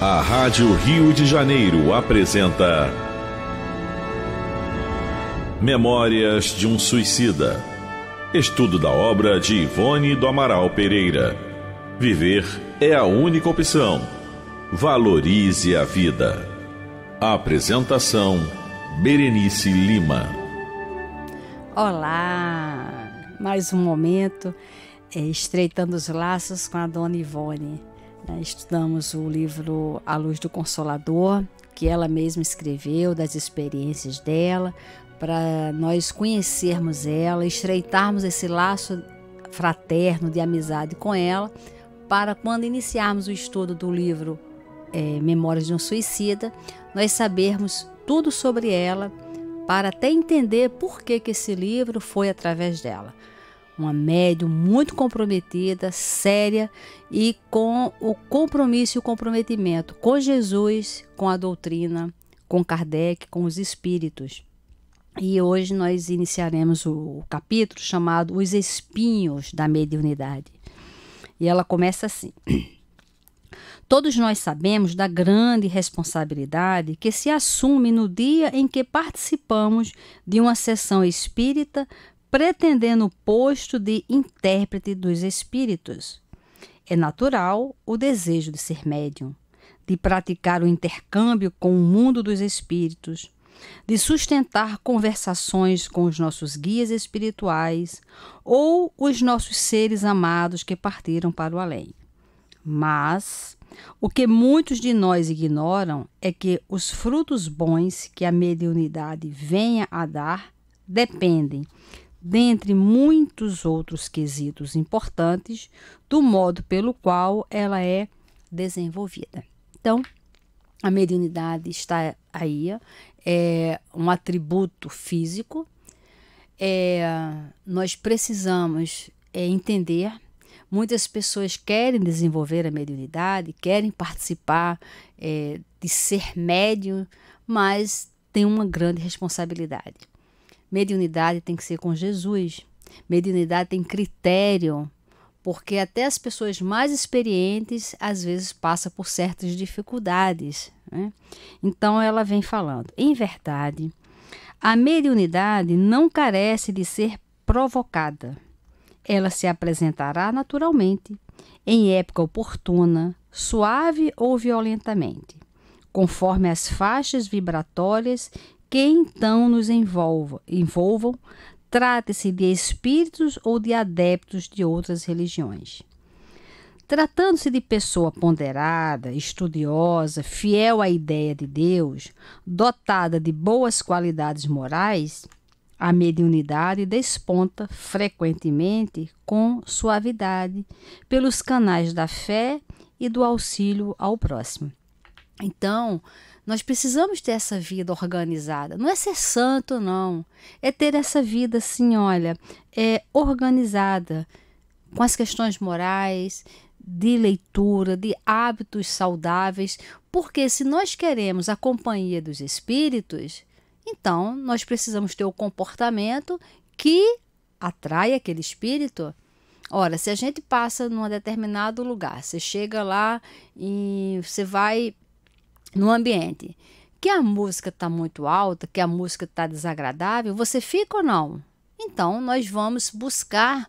A Rádio Rio de Janeiro apresenta Memórias de um Suicida. Estudo da obra de Yvonne do Amaral Pereira. Viver é a única opção. Valorize a vida. Apresentação: Berenice Lima. Olá! Mais um momento estreitando os laços com a dona Yvonne. Estudamos o livro A Luz do Consolador, que ela mesma escreveu, das experiências dela, para nós conhecermos ela, estreitarmos esse laço fraterno de amizade com ela, para quando iniciarmos o estudo do livro Memórias de um Suicida, nós sabermos tudo sobre ela, para até entender por que esse livro foi através dela. Uma médium muito comprometida, séria e com o compromisso e o comprometimento com Jesus, com a doutrina, com Kardec, com os espíritos. E hoje nós iniciaremos o capítulo chamado Os Espinhos da Mediunidade. E ela começa assim: todos nós sabemos da grande responsabilidade que se assume no dia em que participamos de uma sessão espírita, pretendendo o posto de intérprete dos espíritos. É natural o desejo de ser médium, de praticar o intercâmbio com o mundo dos espíritos, de sustentar conversações com os nossos guias espirituais ou os nossos seres amados que partiram para o além. Mas o que muitos de nós ignoram é que os frutos bons que a mediunidade venha a dar dependem, dentre muitos outros quesitos importantes, do modo pelo qual ela é desenvolvida. Então, a mediunidade está aí, é um atributo físico, nós precisamos entender. Muitas pessoas querem desenvolver a mediunidade, querem participar de ser médium, mas tem uma grande responsabilidade. Mediunidade tem que ser com Jesus, mediunidade tem critério, porque até as pessoas mais experientes às vezes passam por certas dificuldades, né? Então ela vem falando: em verdade, a mediunidade não carece de ser provocada, ela se apresentará naturalmente, em época oportuna, suave ou violentamente, conforme as faixas vibratórias que então nos envolvam, trata-se de espíritos ou de adeptos de outras religiões. Tratando-se de pessoa ponderada, estudiosa, fiel à ideia de Deus, dotada de boas qualidades morais, a mediunidade desponta frequentemente com suavidade pelos canais da fé e do auxílio ao próximo. Então, nós precisamos ter essa vida organizada. Não é ser santo, não. É ter essa vida, assim, olha, organizada, com as questões morais, de leitura, de hábitos saudáveis. Porque se nós queremos a companhia dos espíritos, então nós precisamos ter o comportamento que atrai aquele espírito. Ora, se a gente passa num determinado lugar, você chega lá e você vai no ambiente que a música está muito alta, que a música está desagradável, você fica ou não? Então, nós vamos buscar,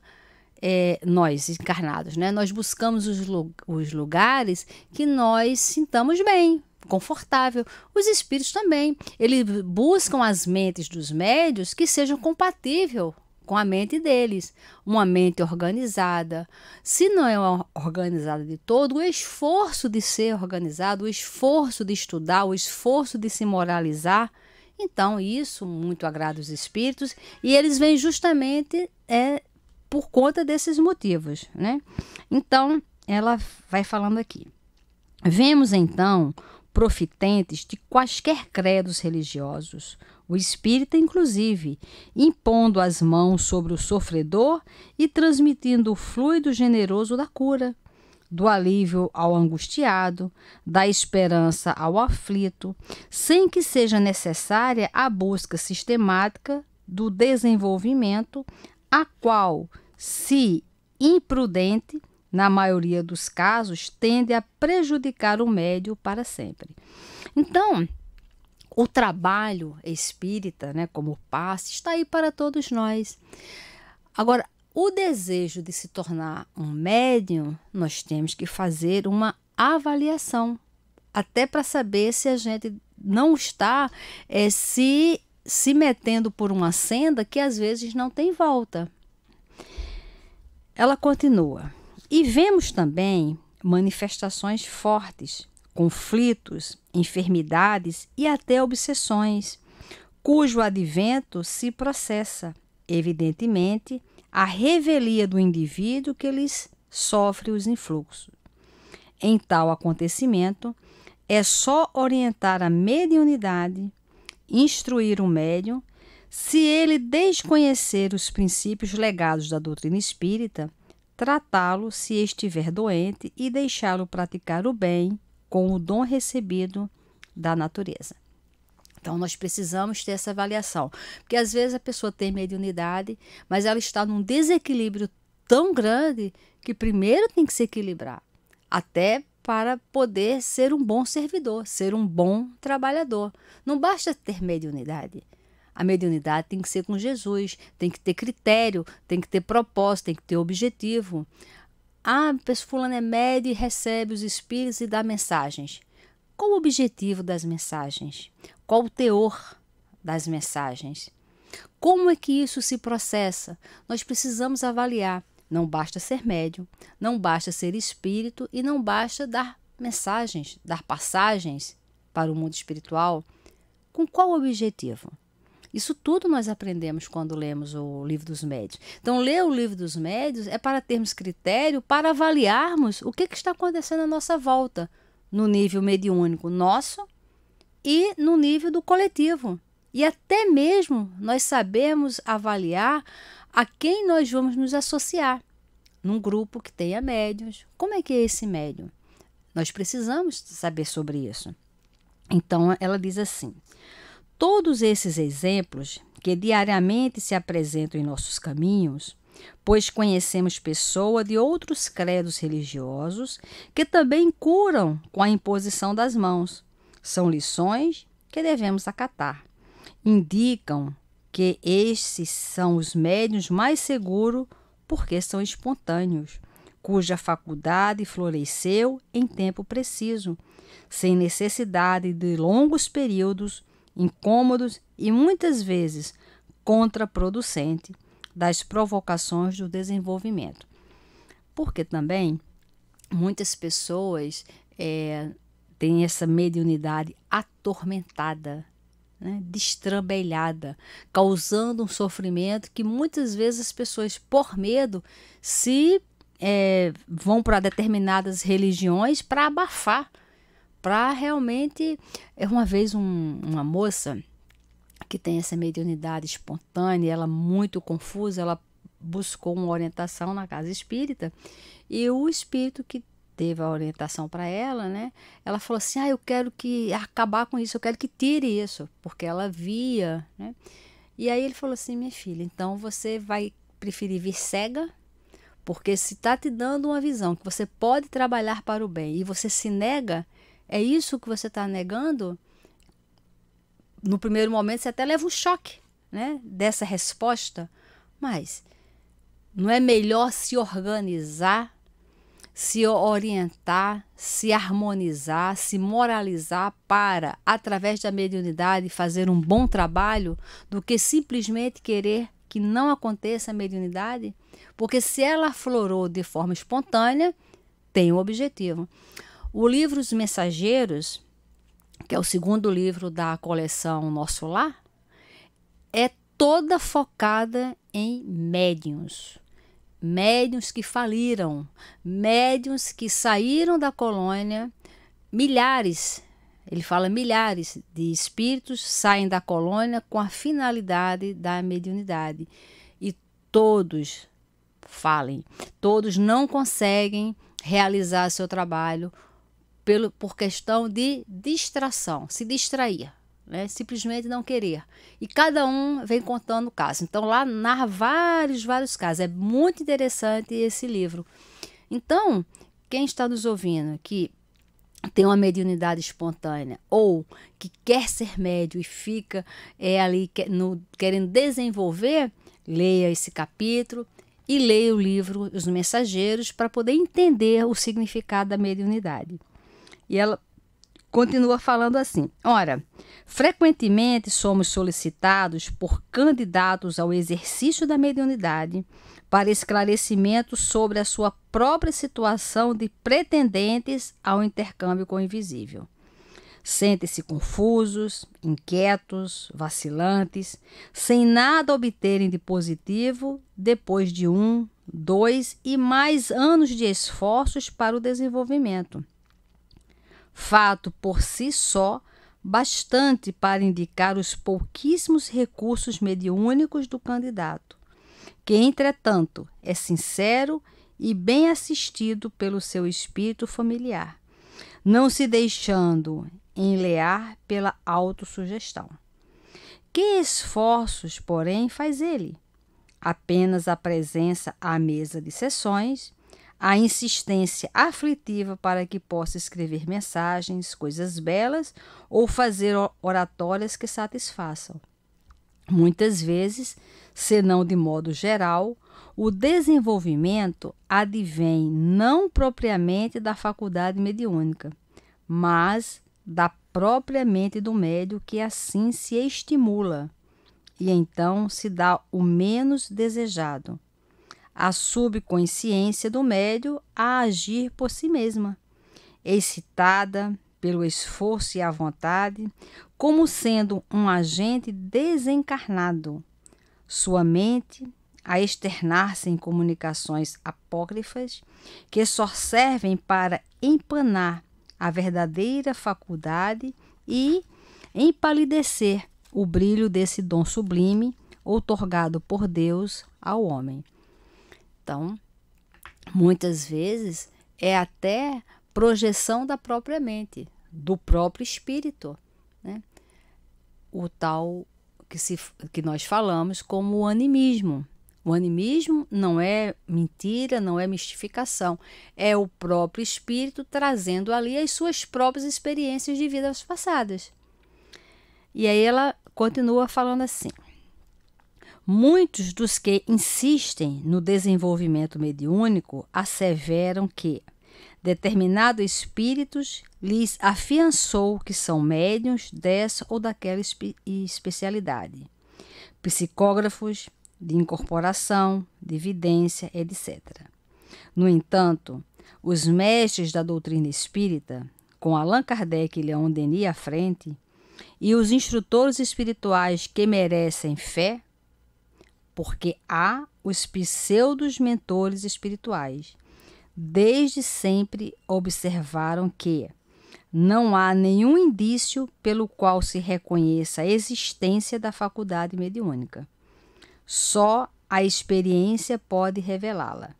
nós encarnados, né? Nós buscamos os lugares que nós sintamos bem, confortável. Os espíritos também, eles buscam as mentes dos médiuns que sejam compatíveis com a mente deles, uma mente organizada. Se não é organizada de todo, o esforço de ser organizado, o esforço de estudar, o esforço de se moralizar, então isso muito agrada os espíritos, e eles vêm justamente por conta desses motivos, né? Então, ela vai falando aqui: vemos então profitentes de quaisquer credos religiosos, o espírita inclusive, impondo as mãos sobre o sofredor e transmitindo o fluido generoso da cura, do alívio ao angustiado, da esperança ao aflito, sem que seja necessária a busca sistemática do desenvolvimento, a qual, se imprudente, na maioria dos casos, tende a prejudicar o médium para sempre. Então, o trabalho espírita, né, como passe, está aí para todos nós. Agora, o desejo de se tornar um médium, nós temos que fazer uma avaliação, até para saber se a gente não está se metendo por uma senda que às vezes não tem volta. Ela continua. E vemos também manifestações fortes, conflitos, enfermidades e até obsessões, cujo advento se processa, evidentemente, a revelia do indivíduo que lhes sofre os influxos. Em tal acontecimento, é só orientar a mediunidade, instruir o médium, se ele desconhecer os princípios legados da doutrina espírita, tratá-lo se estiver doente e deixá-lo praticar o bem com o dom recebido da natureza. Então, nós precisamos ter essa avaliação, porque às vezes a pessoa tem mediunidade, mas ela está num desequilíbrio tão grande que primeiro tem que se equilibrar, até para poder ser um bom servidor, ser um bom trabalhador. Não basta ter mediunidade. A mediunidade tem que ser com Jesus, tem que ter critério, tem que ter propósito, tem que ter objetivo. Ah, fulano é médio e recebe os espíritos e dá mensagens. Qual o objetivo das mensagens? Qual o teor das mensagens? Como é que isso se processa? Nós precisamos avaliar. Não basta ser médium, não basta ser espírito e não basta dar mensagens, dar passagens para o mundo espiritual. Com qual objetivo? Isso tudo nós aprendemos quando lemos o Livro dos Médiuns. Então, ler o Livro dos Médiuns é para termos critério, para avaliarmos o que está acontecendo à nossa volta, no nível mediúnico nosso e no nível do coletivo. E até mesmo nós sabemos avaliar a quem nós vamos nos associar num grupo que tenha médiuns. Como é que é esse médium? Nós precisamos saber sobre isso. Então, ela diz assim: todos esses exemplos que diariamente se apresentam em nossos caminhos, pois conhecemos pessoas de outros credos religiosos que também curam com a imposição das mãos, são lições que devemos acatar. Indicam que esses são os médiuns mais seguros porque são espontâneos, cuja faculdade floresceu em tempo preciso, sem necessidade de longos períodos incômodos e muitas vezes contraproducente das provocações do desenvolvimento. Porque também muitas pessoas têm essa mediunidade atormentada, né, destrambelhada, causando um sofrimento que muitas vezes as pessoas, por medo, se vão para determinadas religiões para abafar. Para realmente, uma vez uma moça que tem essa mediunidade espontânea, ela muito confusa, ela buscou uma orientação na casa espírita e o espírito que teve a orientação para ela, né? Ela falou assim: ah, eu quero que acabar com isso, eu quero que tire isso, porque ela via, né? E aí ele falou assim: minha filha, então você vai preferir vir cega? Porque se está te dando uma visão que você pode trabalhar para o bem e você se nega, é isso que você está negando? No primeiro momento você até leva um choque, né, dessa resposta, mas não é melhor se organizar, se orientar, se harmonizar, se moralizar para, através da mediunidade, fazer um bom trabalho do que simplesmente querer que não aconteça a mediunidade? Porque se ela aflorou de forma espontânea, tem um objetivo. O livro Os Mensageiros, que é o segundo livro da coleção Nosso Lar, é toda focada em médiuns. Médiuns que faliram, médiuns que saíram da colônia, milhares, ele fala milhares de espíritos saem da colônia com a finalidade da mediunidade. E todos falem, todos não conseguem realizar seu trabalho, por questão de distração, se distrair, né? Simplesmente não querer. E cada um vem contando o caso. Então, lá narra vários casos. É muito interessante esse livro. Então, quem está nos ouvindo que tem uma mediunidade espontânea ou que quer ser médium e fica querendo desenvolver, leia esse capítulo e leia o livro Os Mensageiros para poder entender o significado da mediunidade. E ela continua falando assim: ora, frequentemente somos solicitados por candidatos ao exercício da mediunidade para esclarecimento sobre a sua própria situação de pretendentes ao intercâmbio com o invisível. Sentem-se confusos, inquietos, vacilantes, sem nada obterem de positivo depois de 1, 2 e mais anos de esforços para o desenvolvimento. Fato por si só bastante para indicar os pouquíssimos recursos mediúnicos do candidato, que, entretanto, é sincero e bem assistido pelo seu espírito familiar, não se deixando enlear pela autossugestão. Que esforços, porém, faz ele? Apenas a presença à mesa de sessões, a insistência aflitiva para que possa escrever mensagens, coisas belas ou fazer oratórias que satisfaçam. Muitas vezes, senão de modo geral, o desenvolvimento advém não propriamente da faculdade mediúnica, mas da própria mente do médium que assim se estimula e então se dá o menos desejado. A subconsciência do médium a agir por si mesma, excitada pelo esforço e a vontade, como sendo um agente desencarnado, sua mente a externar-se em comunicações apócrifas que só servem para empanar a verdadeira faculdade e empalidecer o brilho desse dom sublime outorgado por Deus ao homem. Então, muitas vezes é até projeção da própria mente, do próprio espírito, né? O tal que nós falamos como o animismo. O animismo não é mentira, não é mistificação, é o próprio espírito trazendo ali as suas próprias experiências de vidas passadas. E aí ela continua falando assim: muitos dos que insistem no desenvolvimento mediúnico asseveram que determinado espíritos lhes afiançou que são médiuns dessa ou daquela especialidade, psicógrafos, de incorporação, de vidência, etc. No entanto, os mestres da doutrina espírita, com Allan Kardec e Léon Denis à frente, e os instrutores espirituais que merecem fé, porque há os pseudos mentores espirituais, desde sempre observaram que não há nenhum indício pelo qual se reconheça a existência da faculdade mediúnica. Só a experiência pode revelá-la,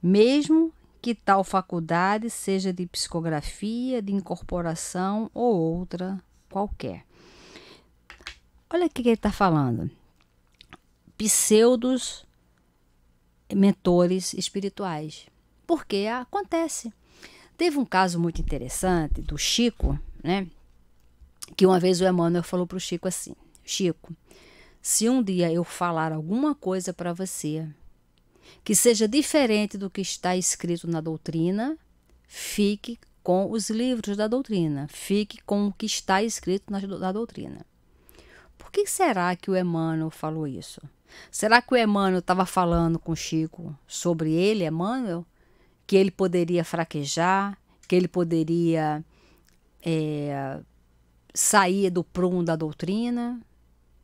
mesmo que tal faculdade seja de psicografia, de incorporação ou outra qualquer. Olha o que ele está falando. Pseudos mentores espirituais, porque acontece. Teve um caso muito interessante do Chico, né? Que uma vez o Emmanuel falou para o Chico assim: Chico, se um dia eu falar alguma coisa para você que seja diferente do que está escrito na doutrina, fique com os livros da doutrina, fique com o que está escrito na doutrina. Por que será que o Emmanuel falou isso? Será que o Emmanuel estava falando com o Chico sobre ele, Emmanuel? Que ele poderia fraquejar, que ele poderia sair do prumo da doutrina,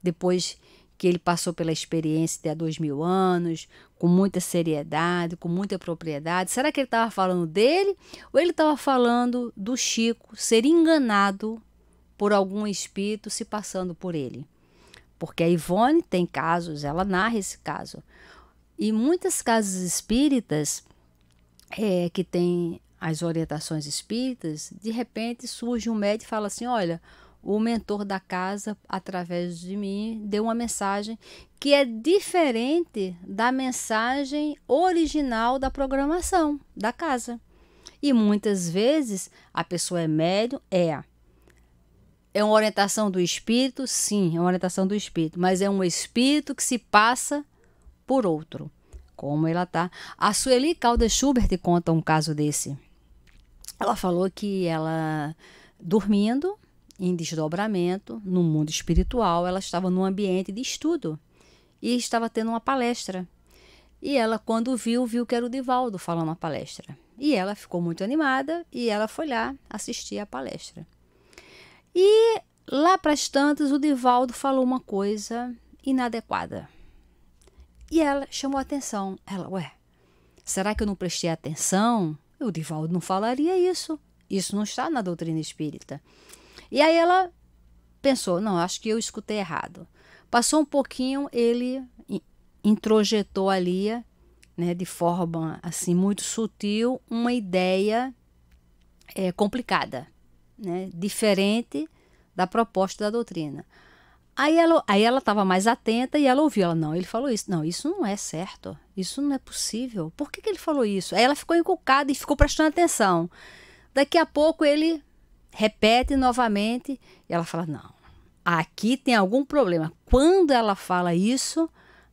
depois que ele passou pela experiência de há 2000 anos, com muita seriedade, com muita propriedade. Será que ele estava falando dele ou ele estava falando do Chico ser enganado por algum espírito se passando por ele? Porque a Yvonne tem casos, ela narra esse caso. E muitas casas espíritas que tem as orientações espíritas, de repente surge um médium e fala assim: olha, o mentor da casa, através de mim, deu uma mensagem que é diferente da mensagem original da programação da casa. E muitas vezes a pessoa é médium, é uma orientação do espírito, sim, é uma orientação do espírito, mas é um espírito que se passa por outro, como ela tá. A Sueli Calder Schubert conta um caso desse. Ela falou que ela, dormindo, em desdobramento, no mundo espiritual, ela estava num ambiente de estudo e estava tendo uma palestra. E ela, quando viu que era o Divaldo falando uma palestra. E ela ficou muito animada e ela foi lá assistir a palestra. E lá para as tantas, o Divaldo falou uma coisa inadequada. E ela chamou a atenção. Ela, ué, será que eu não prestei atenção? O Divaldo não falaria isso. Isso não está na doutrina espírita. E aí ela pensou, não, acho que eu escutei errado. Passou um pouquinho, ele introjetou ali, né, de forma assim muito sutil, uma ideia complicada, né, diferente da proposta da doutrina. Aí ela estava mais atenta e ela ouviu, ela, não, ele falou isso, não, isso não é certo, isso não é possível, por que que ele falou isso? Aí ela ficou encucada e ficou prestando atenção. Daqui a pouco ele repete novamente e ela fala, não, aqui tem algum problema. Quando ela fala isso,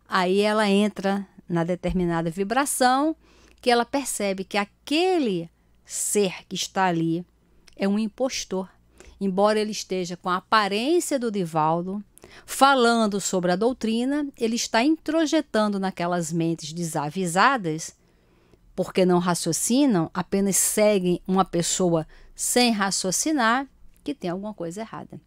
aí ela entra na determinada vibração que ela percebe que aquele ser que está ali é um impostor. Embora ele esteja com a aparência do Divaldo, falando sobre a doutrina, ele está introjetando naquelas mentes desavisadas, porque não raciocinam, apenas seguem uma pessoa sem raciocinar, que tem alguma coisa errada.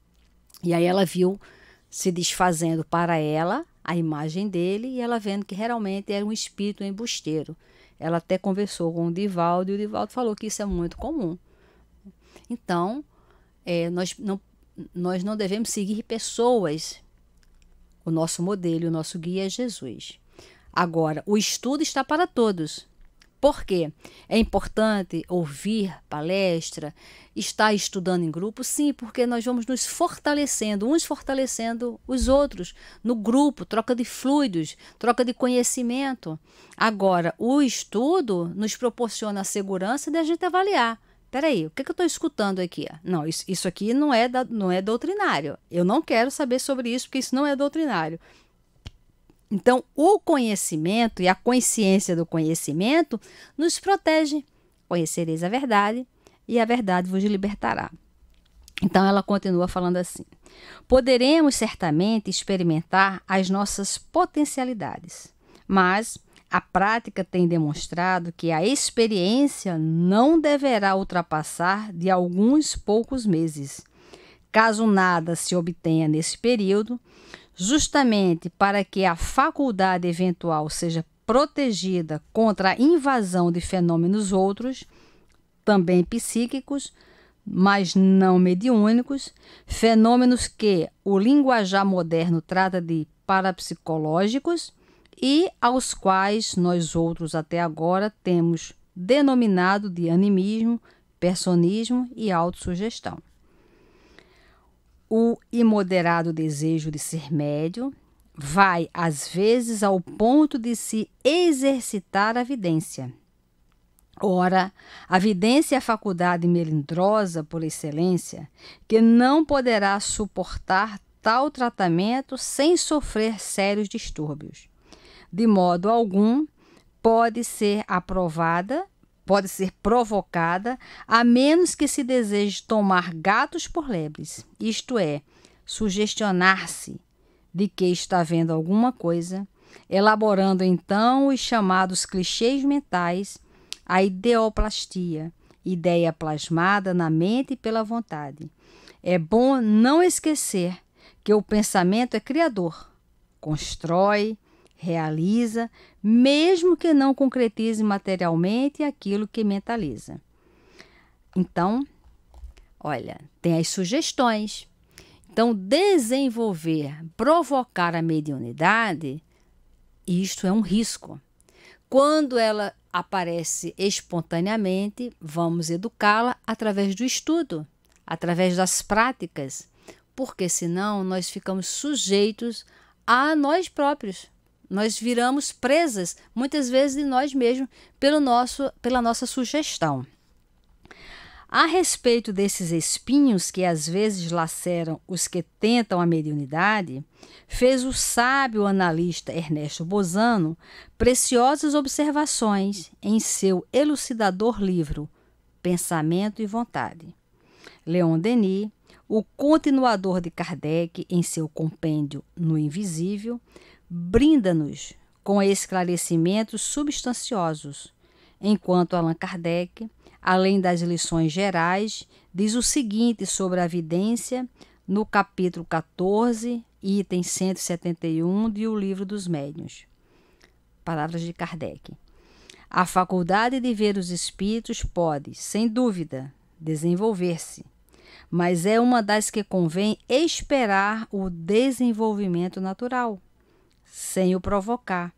E aí ela viu se desfazendo para ela a imagem dele e ela vendo que realmente era um espírito embusteiro. Ela até conversou com o Divaldo e o Divaldo falou que isso é muito comum. Então, nós não devemos seguir pessoas. O nosso modelo, o nosso guia é Jesus. Agora, o estudo está para todos. Por quê? É importante ouvir palestra, estar estudando em grupo? Sim, porque nós vamos nos fortalecendo, uns fortalecendo os outros, no grupo, troca de fluidos, troca de conhecimento. Agora, o estudo nos proporciona a segurança de a gente avaliar. Espera aí, o que eu estou escutando aqui? Não, isso aqui não é doutrinário. Eu não quero saber sobre isso, porque isso não é doutrinário. Então, o conhecimento e a consciência do conhecimento nos protege. Conhecereis a verdade e a verdade vos libertará. Então, ela continua falando assim. Poderemos certamente experimentar as nossas potencialidades, mas a prática tem demonstrado que a experiência não deverá ultrapassar de alguns poucos meses. Caso nada se obtenha nesse período, justamente para que a faculdade eventual seja protegida contra a invasão de fenômenos outros, também psíquicos, mas não mediúnicos, fenômenos que o linguajar moderno trata de parapsicológicos e aos quais nós outros até agora temos denominado de animismo, personismo e autossugestão. O imoderado desejo de ser médium vai, às vezes, ao ponto de se exercitar a vidência. Ora, a vidência é a faculdade melindrosa por excelência, que não poderá suportar tal tratamento sem sofrer sérios distúrbios. De modo algum, pode ser provocada, a menos que se deseje tomar gatos por lebres, isto é, sugestionar-se de que está vendo alguma coisa, elaborando então os chamados clichês mentais, a ideoplastia, ideia plasmada na mente pela vontade. É bom não esquecer que o pensamento é criador, constrói, realiza, mesmo que não concretize materialmente aquilo que mentaliza. Então, olha, tem as sugestões. Então, desenvolver, provocar a mediunidade, isto é um risco. Quando ela aparece espontaneamente, vamos educá-la através do estudo, através das práticas. porque senão nós ficamos sujeitos a nós próprios. Nós viramos presas, muitas vezes, de nós mesmos, pela nossa sugestão. A respeito desses espinhos que às vezes laceram os que tentam a mediunidade, fez o sábio analista Ernesto Bozzano preciosas observações em seu elucidador livro Pensamento e Vontade. Léon Denis, o continuador de Kardec em seu compêndio No Invisível, brinda-nos com esclarecimentos substanciosos, enquanto Allan Kardec, além das lições gerais, diz o seguinte sobre a vidência no capítulo 14, item 171 de O Livro dos Médiuns. Palavras de Kardec. A faculdade de ver os espíritos pode, sem dúvida, desenvolver-se, mas é uma das que convém esperar o desenvolvimento natural, sem o provocar,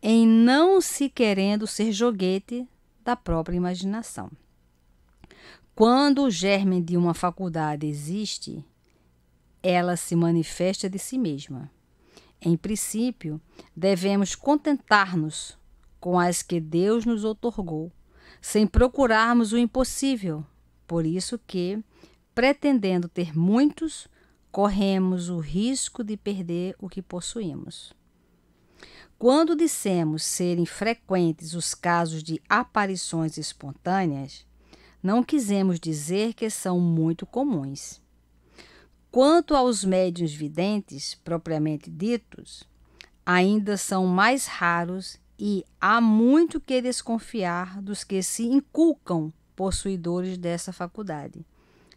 em não se querendo ser joguete da própria imaginação. Quando o germe de uma faculdade existe, ela se manifesta de si mesma. Em princípio, devemos contentar-nos com as que Deus nos outorgou, sem procurarmos o impossível, por isso que, pretendendo ter muitos, corremos o risco de perder o que possuímos. Quando dissemos serem frequentes os casos de aparições espontâneas, não quisemos dizer que são muito comuns. Quanto aos médiuns videntes, propriamente ditos, ainda são mais raros e há muito que desconfiar dos que se inculcam possuidores dessa faculdade.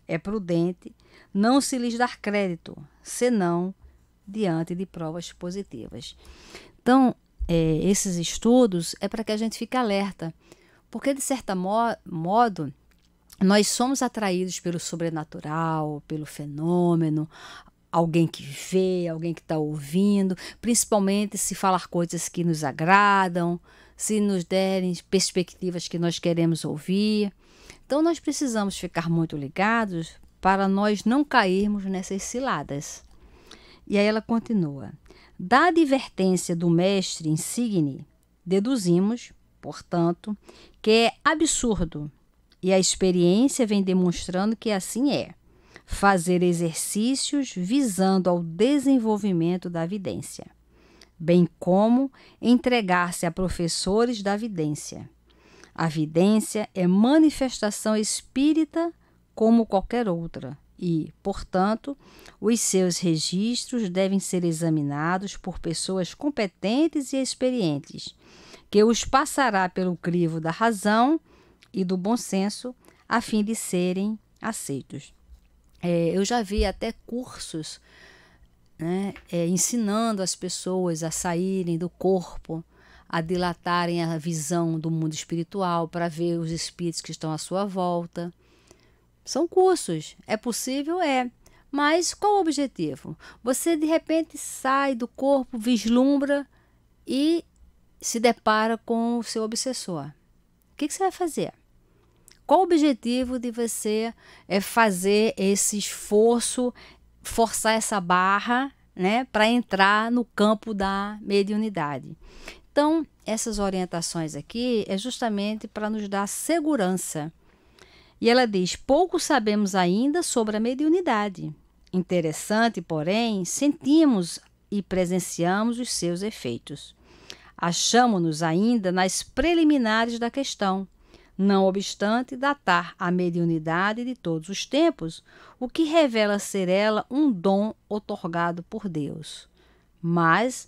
É prudente não se lhes dar crédito, senão diante de provas positivas. Então, esses estudos é para que a gente fique alerta, porque, de certo modo, nós somos atraídos pelo sobrenatural, pelo fenômeno, alguém que vê, alguém que está ouvindo, principalmente se falar coisas que nos agradam, se nos derem perspectivas que nós queremos ouvir. Então, nós precisamos ficar muito ligados para nós não cairmos nessas ciladas. E aí ela continua. Da advertência do mestre insigne, deduzimos, portanto, que é absurdo, e a experiência vem demonstrando que assim é, fazer exercícios visando ao desenvolvimento da vidência, bem como entregar-se a professores da vidência. A vidência é manifestação espírita como qualquer outra e, portanto, os seus registros devem ser examinados por pessoas competentes e experientes, que os passará pelo crivo da razão e do bom senso a fim de serem aceitos. Eu já vi até cursos, né, ensinando as pessoas a saírem do corpo, a dilatarem a visão do mundo espiritual para ver os espíritos que estão à sua volta. São cursos, é possível, mas qual o objetivo? Você de repente sai do corpo, vislumbra e se depara com o seu obsessor. O que você vai fazer? Qual o objetivo de você fazer esse esforço, forçar essa barra, né, para entrar no campo da mediunidade? Então, essas orientações aqui é justamente para nos dar segurança. E ela diz, pouco sabemos ainda sobre a mediunidade. Interessante, porém, sentimos e presenciamos os seus efeitos. Achamo-nos ainda nas preliminares da questão. Não obstante datar a mediunidade de todos os tempos, o que revela ser ela um dom outorgado por Deus. Mas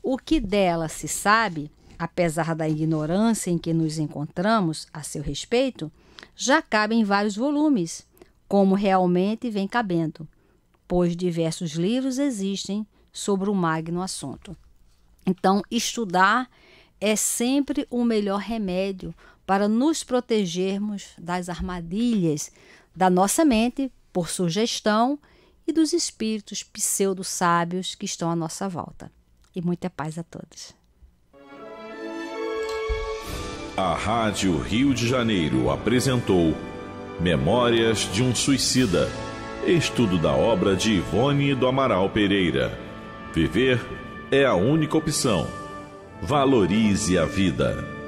o que dela se sabe, apesar da ignorância em que nos encontramos a seu respeito, já cabe em vários volumes, como realmente vem cabendo, pois diversos livros existem sobre o magno assunto. Então, estudar é sempre o melhor remédio para nos protegermos das armadilhas da nossa mente, por sugestão, e dos espíritos pseudo-sábios que estão à nossa volta. E muita paz a todos. A Rádio Rio de Janeiro apresentou Memórias de um Suicida, Estudo da obra de Yvonne do Amaral Pereira. Viver é a única opção. Valorize a vida.